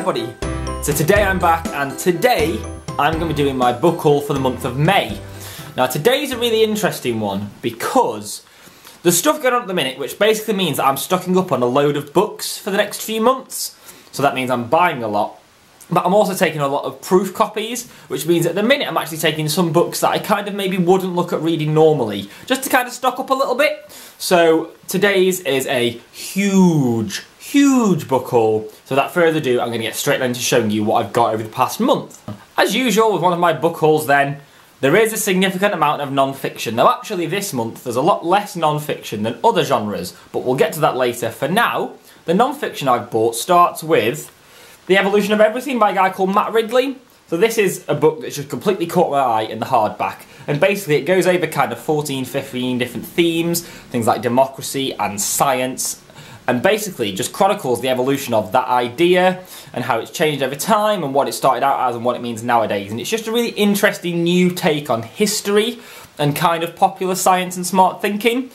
everybody! So today I'm back, and today I'm going to be doing my book haul for the month of May. Now today's a really interesting one because there's stuff going on at the minute which basically means that I'm stocking up on a load of books for the next few months. So that means I'm buying a lot. But I'm also taking a lot of proof copies, which means at the minute I'm actually taking some books that I kind of maybe wouldn't look at reading normally, just to kind of stock up a little bit. So today's is a huge, huge book haul. So without further ado, I'm going to get straight into showing you what I've got over the past month. As usual with one of my book hauls then, there is a significant amount of non-fiction. Now actually this month there's a lot less non-fiction than other genres, but we'll get to that later. For now, the non-fiction I've bought starts with The Evolution of Everything by a guy called Matt Ridley. So this is a book that's just completely caught my eye in the hardback. And basically it goes over kind of 14, 15 different themes, things like democracy and science, and basically just chronicles the evolution of that idea and how it's changed over time and what it started out as and what it means nowadays. And it's just a really interesting new take on history and kind of popular science and smart thinking.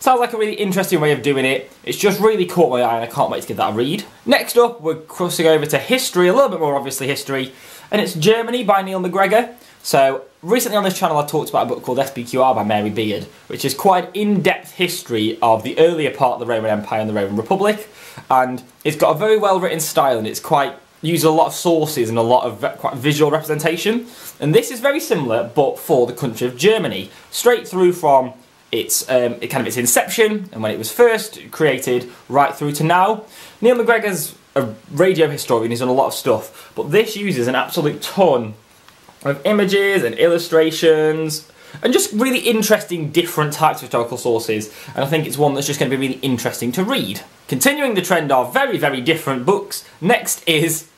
Sounds like a really interesting way of doing it. It's just really caught my eye and I can't wait to give that a read. Next up, we're crossing over to history, a little bit more obviously history, and it's Germany by Neil McGregor. So recently on this channel I talked about a book called SPQR by Mary Beard, which is quite an in-depth history of the earlier part of the Roman Empire and the Roman Republic, and it's got a very well written style and it's quite uses a lot of sources and a lot of quite visual representation. And this is very similar but for the country of Germany, straight through from its inception and when it was first created right through to now. Neil McGregor's a radio historian, he's done a lot of stuff, but this uses an absolute ton of images and illustrations and just really interesting different types of historical sources, and I think it's one that's just going to be really interesting to read. Continuing the trend of very, very different books, next is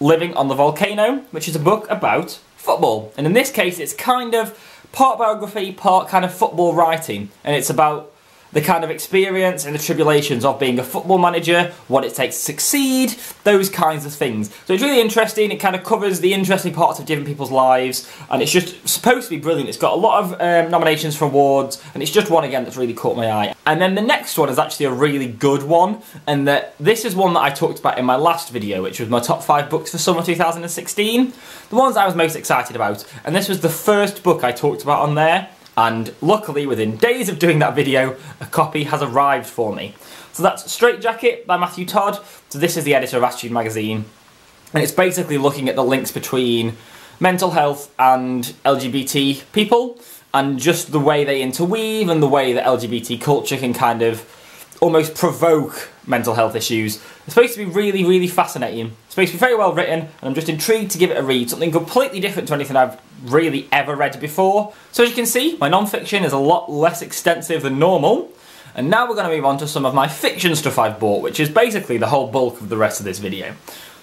Living on the Volcano, which is a book about football, and in this case it's kind of part biography, part kind of football writing, and it's about the kind of experience and the tribulations of being a football manager, what it takes to succeed, those kinds of things. So it's really interesting, it kind of covers the interesting parts of different people's lives, and it's just supposed to be brilliant. It's got a lot of nominations for awards, and it's just one again that's really caught my eye. And then the next one is actually a really good one, and this is one that I talked about in my last video, which was my top 5 books for summer 2016. The ones I was most excited about, and this was the first book I talked about on there. And luckily, within days of doing that video, a copy has arrived for me. So that's Straight Jacket by Matthew Todd. So this is the editor of Attitude Magazine. And it's basically looking at the links between mental health and LGBT people, and just the way they interweave and the way that LGBT culture can kind of almost provoke mental health issues. It's supposed to be really, really fascinating. It's supposed to be very well written, and I'm just intrigued to give it a read. Something completely different to anything I've really ever read before. So as you can see, my non-fiction is a lot less extensive than normal. And now we're going to move on to some of my fiction stuff I've bought, which is basically the whole bulk of the rest of this video.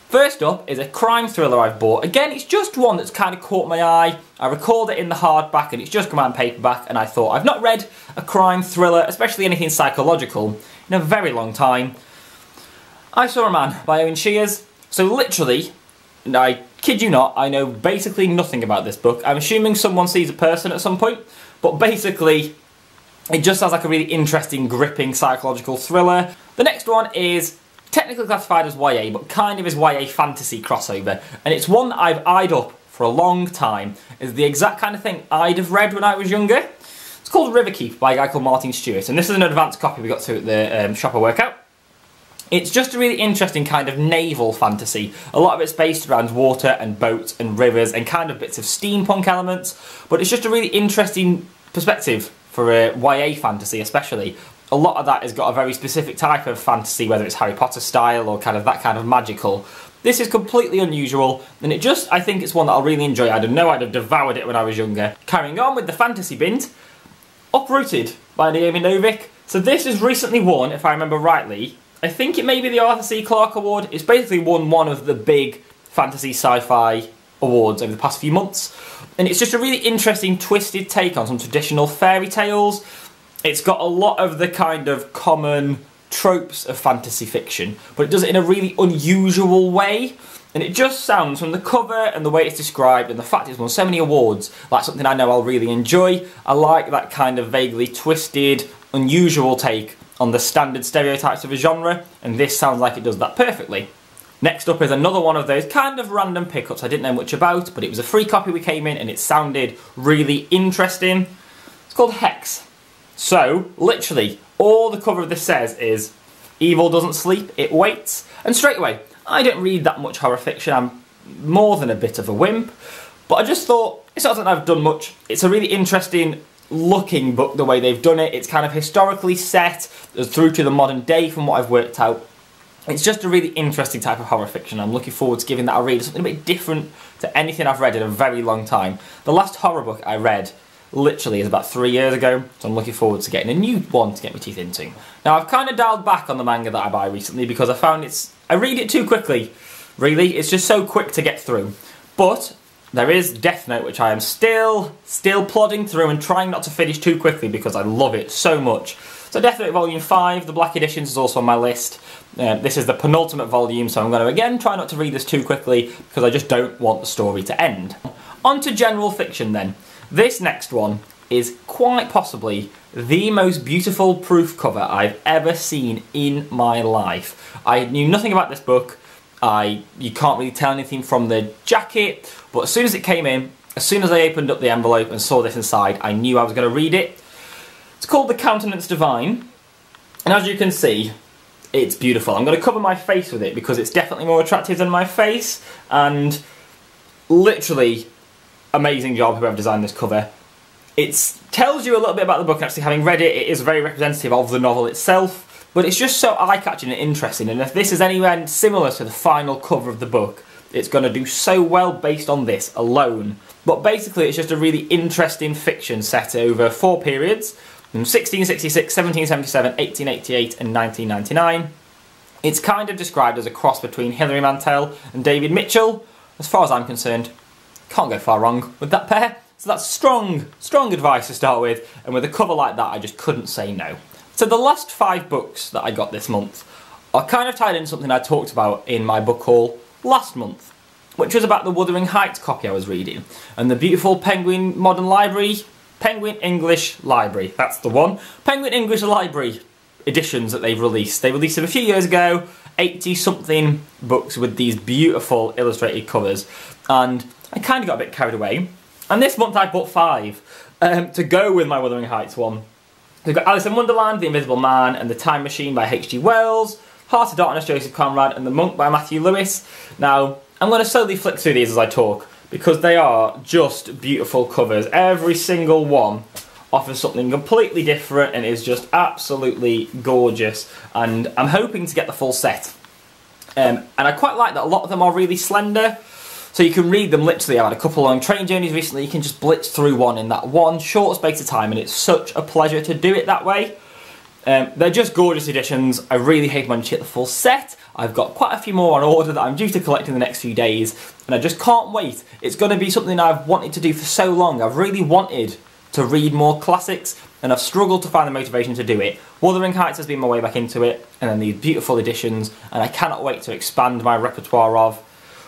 First up is a crime thriller I've bought. Again, it's just one that's kind of caught my eye. I recalled it in the hardback and it's just come out in paperback, and I thought, I've not read a crime thriller, especially anything psychological, in a very long time. I Saw a Man by Owen Sheers. So literally, and I kid you not, I know basically nothing about this book. I'm assuming someone sees a person at some point, but basically it just sounds like a really interesting, gripping psychological thriller. The next one is technically classified as YA, but kind of is YA fantasy crossover, and it's one that I've eyed up for a long time. It's the exact kind of thing I'd have read when I was younger. It's called Riverkeep by a guy called Martin Stewart, and this is an advanced copy we got to at the shop I work at. It's just a really interesting kind of naval fantasy. A lot of it's based around water and boats and rivers and kind of bits of steampunk elements, but it's just a really interesting perspective for a YA fantasy especially. A lot of that has got a very specific type of fantasy, whether it's Harry Potter style or kind of that kind of magical. This is completely unusual, and it just, I think it's one that I'll really enjoy. I don't know, I'd have devoured it when I was younger. Carrying on with the fantasy bins, Uprooted by Naomi Novik. So this has recently won, if I remember rightly, I think it may be the Arthur C. Clarke Award. It's basically won one of the big fantasy sci-fi awards over the past few months. And it's just a really interesting, twisted take on some traditional fairy tales. It's got a lot of the kind of common tropes of fantasy fiction, but it does it in a really unusual way, and it just sounds, from the cover and the way it's described and the fact it's won so many awards, like something I know I'll really enjoy. I like that kind of vaguely twisted, unusual take on the standard stereotypes of a genre, and this sounds like it does that perfectly. Next up is another one of those kind of random pickups I didn't know much about, but it was a free copy we came in and it sounded really interesting. It's called Hex. So, literally, all the cover of this says is, evil doesn't sleep, it waits. And straight away, I don't read that much horror fiction, I'm more than a bit of a wimp, but I just thought, it's not something I've done much, it's a really interesting looking book the way they've done it, it's kind of historically set through to the modern day from what I've worked out. It's just a really interesting type of horror fiction. I'm looking forward to giving that a read. Something a bit different to anything I've read in a very long time. The last horror book I read literally is about 3 years ago, so I'm looking forward to getting a new one to get my teeth into. Now, I've kind of dialed back on the manga that I buy recently because I found I read it too quickly, really. It's just so quick to get through. But there is Death Note, which I am still plodding through and trying not to finish too quickly because I love it so much. So Death Note Volume 5, the Black Editions, is also on my list. This is the penultimate volume, so I'm going to again try not to read this too quickly because I just don't want the story to end. On to general fiction then. This next one is quite possibly the most beautiful proof cover I've ever seen in my life. I knew nothing about this book. You can't really tell anything from the jacket, but as soon as it came in, as soon as I opened up the envelope and saw this inside, I knew I was going to read it. It's called The Countenance Divine, and as you can see, it's beautiful. I'm going to cover my face with it because it's definitely more attractive than my face, and literally amazing job whoever designed this cover. It tells you a little bit about the book, and actually having read it, it is very representative of the novel itself. But it's just so eye-catching and interesting, and if this is anywhere similar to the final cover of the book, it's going to do so well based on this alone. But basically it's just a really interesting fiction set over four periods, from 1666, 1777, 1888 and 1999. It's kind of described as a cross between Hilary Mantel and David Mitchell. As far as I'm concerned, can't go far wrong with that pair. So that's strong advice to start with, and with a cover like that I just couldn't say no. So the last five books that I got this month are kind of tied in something I talked about in my book haul last month, which was about the Wuthering Heights copy I was reading, and the beautiful Penguin English Library, that's the one. Penguin English Library editions that they've released. They released them a few years ago, 80-something books with these beautiful illustrated covers, and I kind of got a bit carried away. And this month I bought five to go with my Wuthering Heights one. They've got Alice in Wonderland, The Invisible Man, and The Time Machine by H.G. Wells, Heart of Darkness, Joseph Conrad, and The Monk by Matthew Lewis. Now, I'm going to slowly flick through these as I talk, because they are just beautiful covers. Every single one offers something completely different and is just absolutely gorgeous, and I'm hoping to get the full set. And I quite like that a lot of them are really slender, so you can read them literally. I've had a couple long train journeys recently, you can just blitz through one in that one short space of time, and it's such a pleasure to do it that way. They're just gorgeous editions. I really hate when you get the full set. I've got quite a few more on order that I'm due to collect in the next few days, and I just can't wait. It's going to be something I've wanted to do for so long. I've really wanted to read more classics, and I've struggled to find the motivation to do it. Wuthering Heights has been my way back into it, and then these beautiful editions, and I cannot wait to expand my repertoire of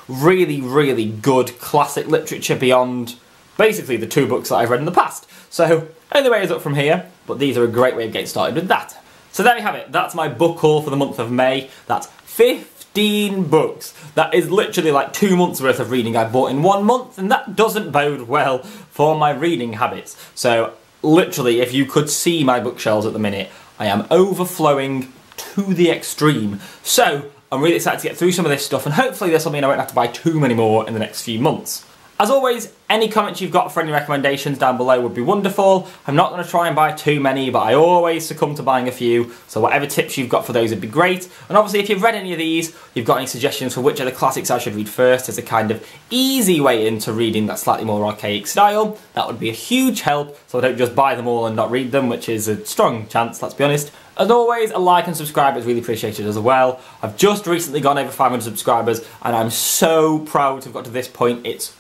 really, really good classic literature beyond basically the two books that I've read in the past. So, only way is up from here, but these are a great way of getting started with that. So there you have it, that's my book haul for the month of May. That's 15 books. That is literally like 2 months worth of reading I bought in 1 month, and that doesn't bode well for my reading habits. So, literally, if you could see my bookshelves at the minute, I am overflowing to the extreme. So, I'm really excited to get through some of this stuff, and hopefully this will mean I won't have to buy too many more in the next few months. As always, any comments you've got for any recommendations down below would be wonderful. I'm not going to try and buy too many, but I always succumb to buying a few, so whatever tips you've got for those would be great. And obviously if you've read any of these, you've got any suggestions for which of the classics I should read first as a kind of easy way into reading that slightly more archaic style, that would be a huge help, so I don't just buy them all and not read them, which is a strong chance, let's be honest. As always, a like and subscribe is really appreciated as well. I've just recently gone over 500 subscribers, and I'm so proud to have got to this point. It's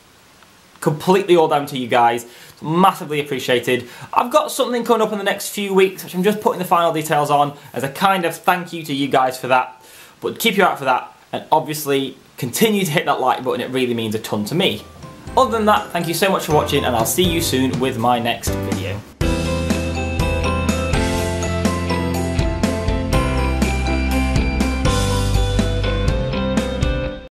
completely all down to you guys. It's massively appreciated. I've got something coming up in the next few weeks, which I'm just putting the final details on as a kind of thank you to you guys for that. But keep your eye out for that, and obviously continue to hit that like button. It really means a ton to me. Other than that, thank you so much for watching, and I'll see you soon with my next video.